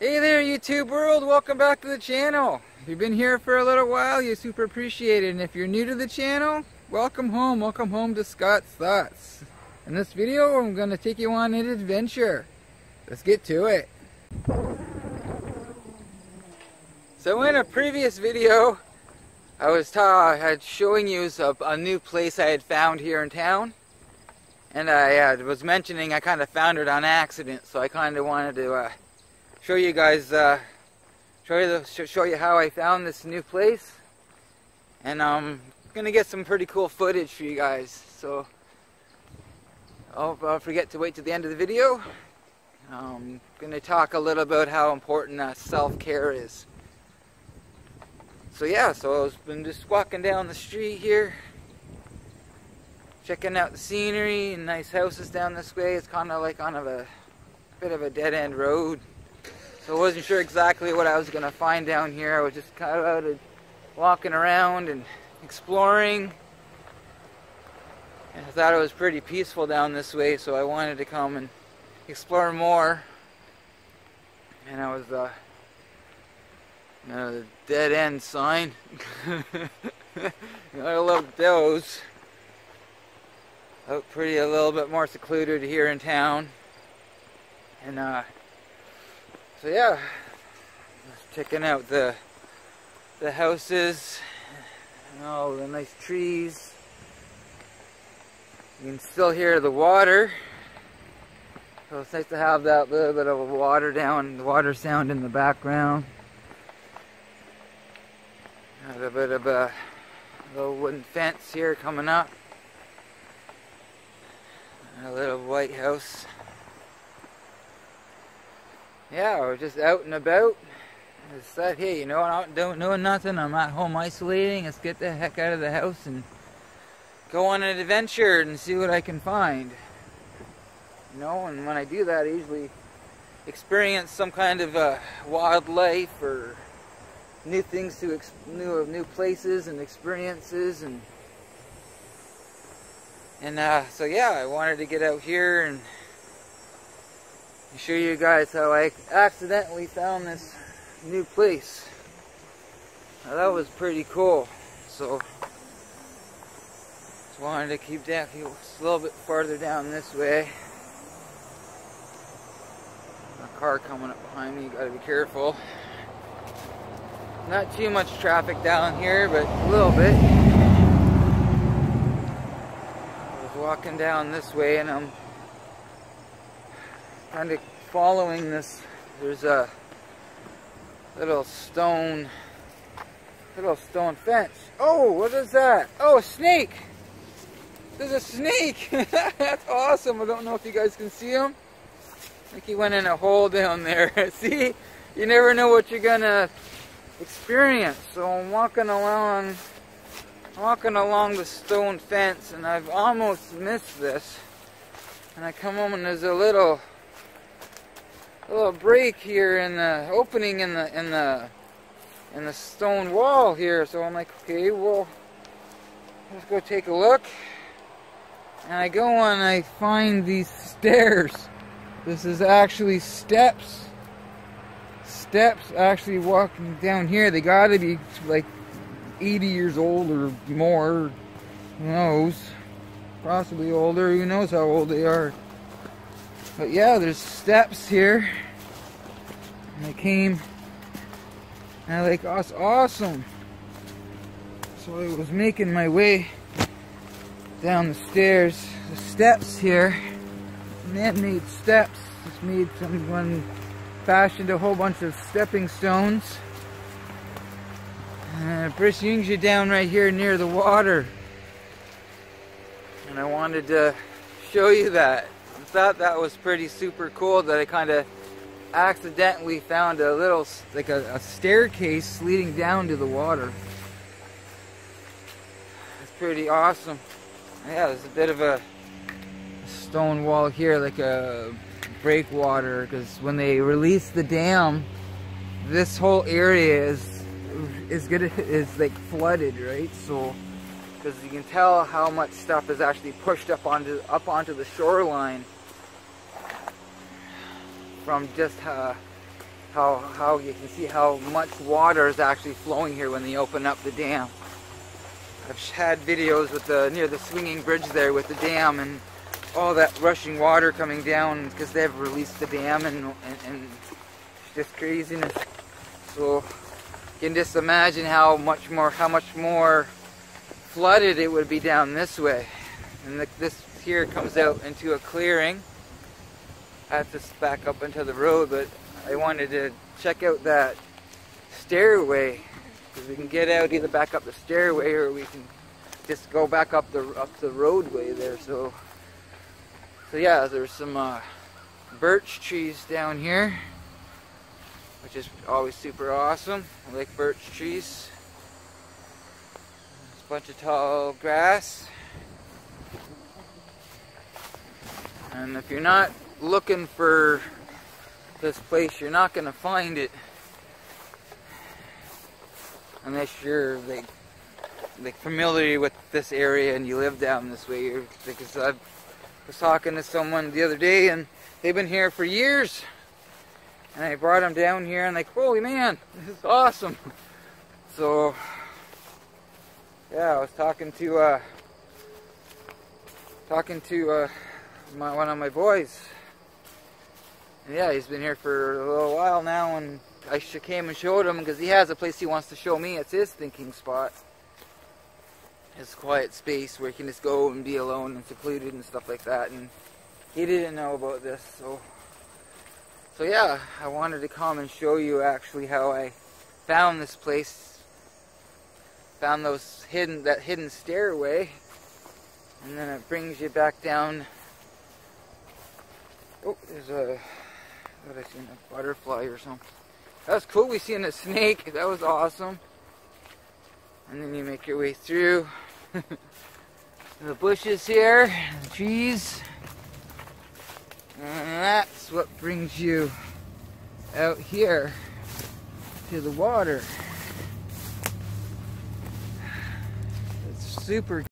Hey there, YouTube world, welcome back to the channel. If you've been here for a little while, you super appreciate it. And if you're new to the channel, welcome home to Scott's Thoughts. In this video, I'm gonna take you on an adventure. Let's get to it. So in a previous video, I was showing you a new place I had found here in town. And I was mentioning I kind of found it on accident, so I kind of wanted to show you guys, show you how I found this new place, and I'm gonna get some pretty cool footage for you guys. So I'll forget to wait to the end of the video. I'm gonna talk a little about how important self-care is. So yeah, so I've been just walking down the street here, checking out the scenery and nice houses down this way. It's kind of like on a bit of a dead-end road. So I wasn't sure exactly what I was going to find down here. I was just kind of walking around and exploring. And I thought it was pretty peaceful down this way, so I wanted to come and explore more. And I was, you know, the dead end sign. I love those. Out pretty a little bit more secluded here in town. And, so yeah, just checking out the houses and all the nice trees. You can still hear the water, so it's nice to have that little bit of water down, the water sound in the background. A little bit of a little wooden fence here coming up. And a little white house. Yeah, we're just out and about. I just thought, hey, you know, I don't know nothing. I'm at home isolating. Let's get the heck out of the house and go on an adventure and see what I can find. You know, and when I do that, I usually experience some kind of wildlife or new things to new places and experiences, and so yeah, I wanted to get out here and show you guys how I accidentally found this new place. Now that was pretty cool. So just wanted to keep down a little bit farther down this way. A car coming up behind me, you gotta be careful. Not too much traffic down here, but a little bit. I was walking down this way and I'm kind of following this. There's a little stone fence. Oh, what is that? Oh, a snake! There's a snake! That's awesome. I don't know if you guys can see him. I think he went in a hole down there. See? You never know what you're gonna experience. So I'm walking along the stone fence, and I've almost missed this. And I come home and there's a little break here in the opening in the stone wall here, so I'm like, okay, well, let's go take a look. And I go and I find these stairs. This is actually steps. Steps actually walking down here. They gotta be like 80 years old or more. Who knows? Possibly older. Who knows how old they are? But yeah, there's steps here, and I came, and I like, that's awesome. So I was making my way down the stairs, the steps here, man-made steps. Just made someone fashioned a whole bunch of stepping stones, and it brings you down right here near the water. And I wanted to show you that. I thought that was pretty super cool that I kind of accidentally found a little, like a staircase leading down to the water. It's pretty awesome. Yeah, there's a bit of a stone wall here, like a breakwater, because when they release the dam, this whole area is like flooded, right? So, because you can tell how much stuff is actually pushed up onto the shoreline from just how you can see how much water is actually flowing here when they open up the dam. I've had videos with the near the swinging bridge there with the dam and all that rushing water coming down because they've released the dam and just craziness. So you can just imagine how much more flooded it would be down this way. And this here comes out into a clearing. I have to back up into the road, but I wanted to check out that stairway because we can get out either back up the stairway or we can just go back up the roadway there. So yeah, there's some birch trees down here, which is always super awesome. I like birch trees. There's a bunch of tall grass. And if you're not looking for this place, you're not going to find it unless you're like familiar with this area and you live down this way. Because I was talking to someone the other day and they've been here for years, and I brought them down here and like, holy man, this is awesome. So yeah, I was talking to one of my boys. Yeah, he's been here for a little while now, and I came and showed him because he has a place he wants to show me. It's his thinking spot. His quiet space where he can just go and be alone and secluded and stuff like that. And he didn't know about this, so yeah, I wanted to come and show you actually how I found this place, found that hidden stairway, and then it brings you back down. Oh, there's a. What I seen a butterfly or something. That was cool. We seen a snake. That was awesome. And then you make your way through the bushes here, the trees, and that's what brings you out here to the water. It's super.